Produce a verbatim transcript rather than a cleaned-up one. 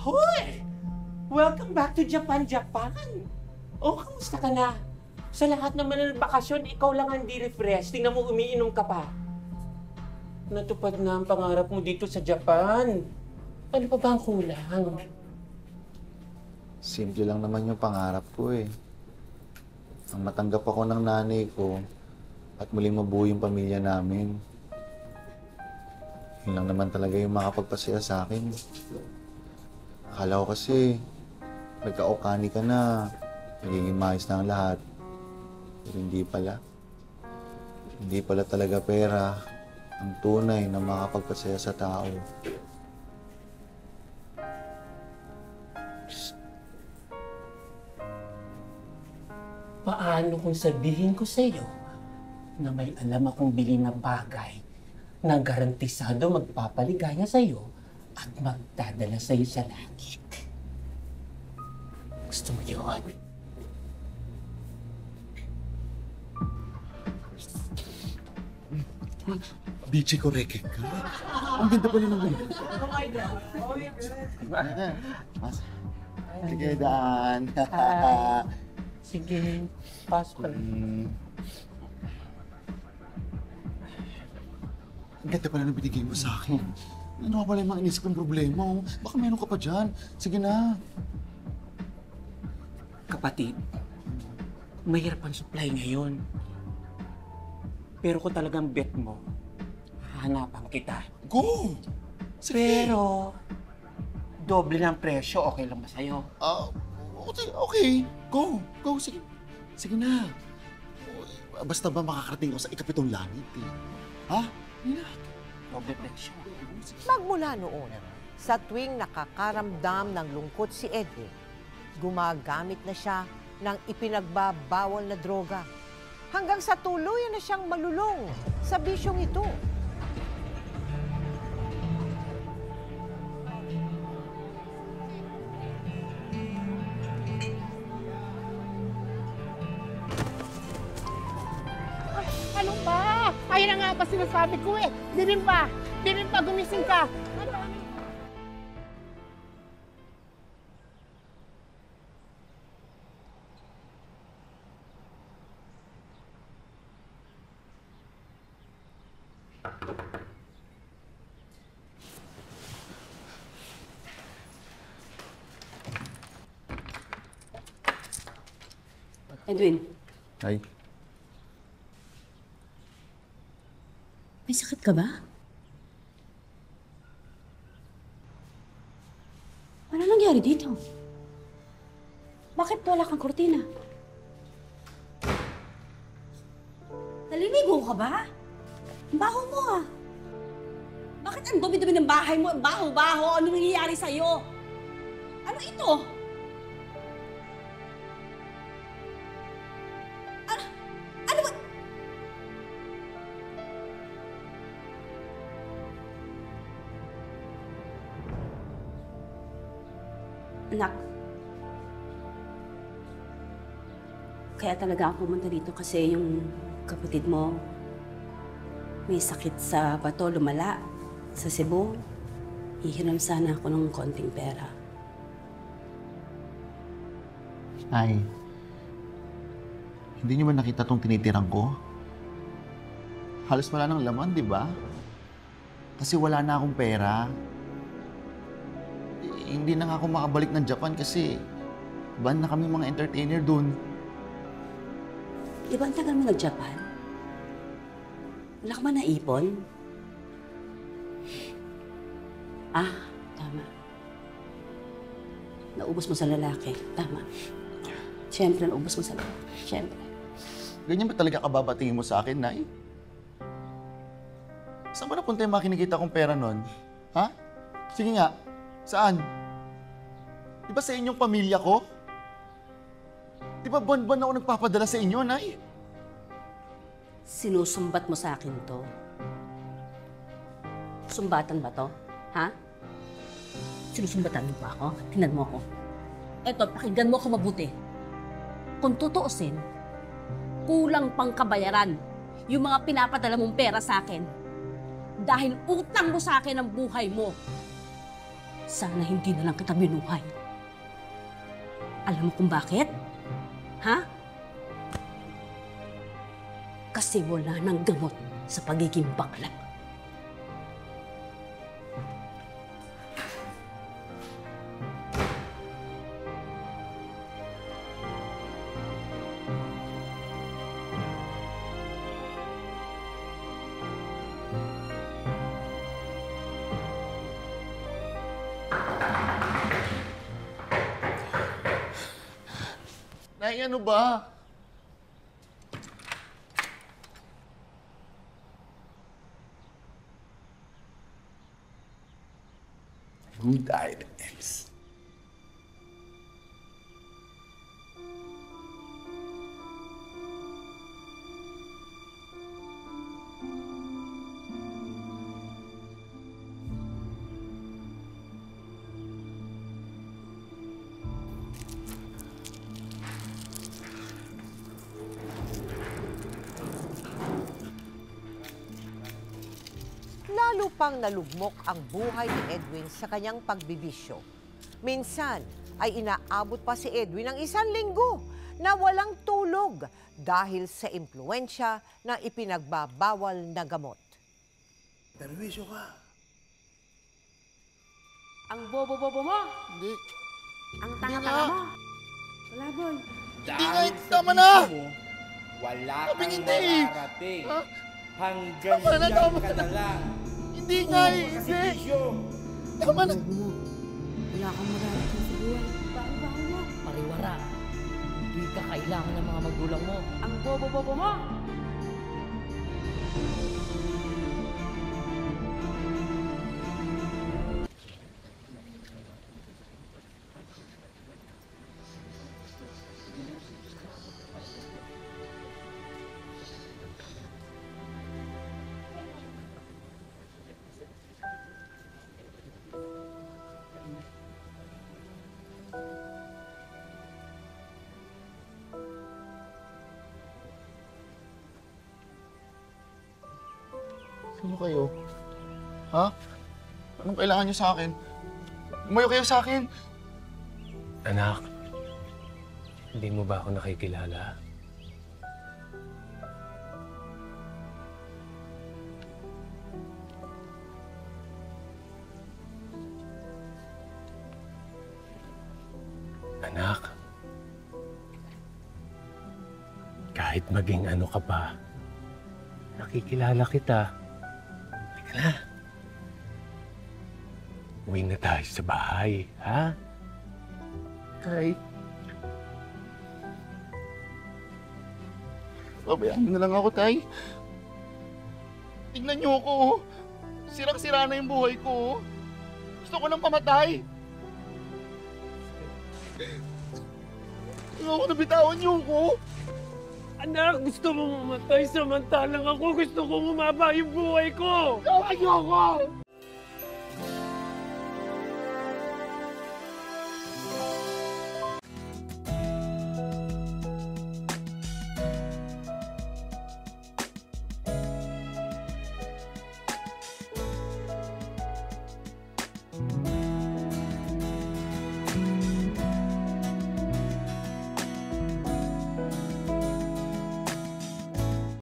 Hoy! Welcome back to Japan, Japan! Oh, kamusta ka na? Sa lahat naman ng bakasyon, ikaw lang ang di-refresh. Tingnan mo, umiinom ka pa. Natupad na ang pangarap mo dito sa Japan. Ano pa ba ang kulang? Simple lang naman yung pangarap ko eh. Ang matanggap ako ng nanay ko at muling mabuo yung pamilya namin. Yun lang naman talaga yung makapagpasaya sa akin. Akala ko kasi, nagka-okani ka na, nagiging maayos na ang lahat. Pero hindi pala. Hindi pala talaga pera ang tunay na makapagpasaya sa tao. Psst. Paano kung sabihin ko sa iyo na may alam akong bilhin na bagay na garantisado magpapaligaya sa iyo at magdadala sa'yo sa langit? Gusto mo yun? Bichi ko reke ka. Ang ganda pa naman yun. Mas, sige daan. Sige, pass pa. Ang ganda pala nang binigay mo sa akin. Ano ka pala yung mga inisip kong problema? Baka meron ka pa dyan. Sige na. Kapatid, mahirap ang supply ngayon. Pero kung talagang bet mo, hahanapan kita. Go! Sige. Pero, doble ng presyo, okay lang ba sa'yo? Ah, uh, okay, okay. Go, go, sige. Sige na. Basta ba makakarating ako sa ikapitong langit eh. Ha? Hindi na. Doble presyo. Magmula noon, sa tuwing nakakaramdam ng lungkot si Edwin, gumagamit na siya ng ipinagbabawal na droga hanggang sa tuluyan na siyang malulong sa bisyong ito. Ah, ano ba? Ayun na nga ba sinasabi ko eh. Dilim ba? Dilim pa, gumising ka. Edwin. Ay. May sakit ka ba? Ano nangyari dito? Bakit wala kang kurtina? Naliligo ka ba? Ang baho mo ah! Bakit ang dumi-dumi ng bahay mo? Baho-baho! Ano nangyayari sa'yo? Ano ito? Anak, kaya talaga ako pumunta dito kasi yung kapatid mo may sakit sa bato, lumala sa Cebu. Hihiram sana ako ng konting pera. Ay, hindi niyo man nakita tong tinitirang ko? Halos wala ng laman, di ba? Kasi wala na akong pera. Hindi na nga ako makabalik ng Japan kasi ban na kami mga entertainer doon. Di ba ang tagal mo nag-Japan? Wala ka ba naipon? Ah, tama. Naubos mo sa lalaki. Tama. Siyempre, naubos mo sa lalaki. Siyempre. Ganyan ba talaga kababatingin mo sa akin, Nay? Saan ba napunta yung makinikita kong pera nun? Ha? Sige nga. Saan? Di ba sa inyong pamilya ko? Di ba buwan-buwan ako nagpapadala sa inyo, Nay? Sinusumbat mo sa akin to. Sumbatan ba to? Ha? Sinusumbatan mo ba ako? Tingnan mo ako. Eto, pakinggan mo ako mabuti. Kung tutuusin, kulang pang kabayaran yung mga pinapadala mong pera sa akin. Dahil utang mo sa akin ang buhay mo. Sana hindi na lang kita binuhay. Alam mo kung bakit? Ha? Kasi wala nang gamot sa pagiging bakla. Nay, ano ba? Good items. Lalo pang nalugmok ang buhay ni Edwin sa kanyang pagbibisyo. Minsan ay inaabot pa si Edwin ng isang linggo na walang tulog dahil sa impluwensya na ipinagbabawal na gamot. Perwisyo ka. Ang bobo-bobo mo. Hindi. Ang tanga-tanga mo. Wala, boy. Hindi nga, tama na! Wala kang mararating. Hanggang siyang ka na lang. Hindi nga eh, hindi! Tama na! Wala kang magagawa sa buwan. Bago-bago mo. Pariwara. Hindi ka kailangan ng mga magulang mo. Ang bobo-bobo mo! Sino kayo? Ha? Anong kailangan niyo sa akin? Umayo kayo sa akin! Anak, hindi mo ba ako nakikilala? Anak, kahit maging ano ka pa, nakikilala kita. Na. Uwi na tayo sa bahay, ha? Kahit... Pabayaan na lang ako, Tay. Tignan niyo ako. Sirang-sira na yung buhay ko. Gusto ko nang pamatay. Tignan ako, nabitawan niyo ako. Anak, gusto mong mamatay samantalang ako gusto kong umaba yung buhay ko! Ayoko!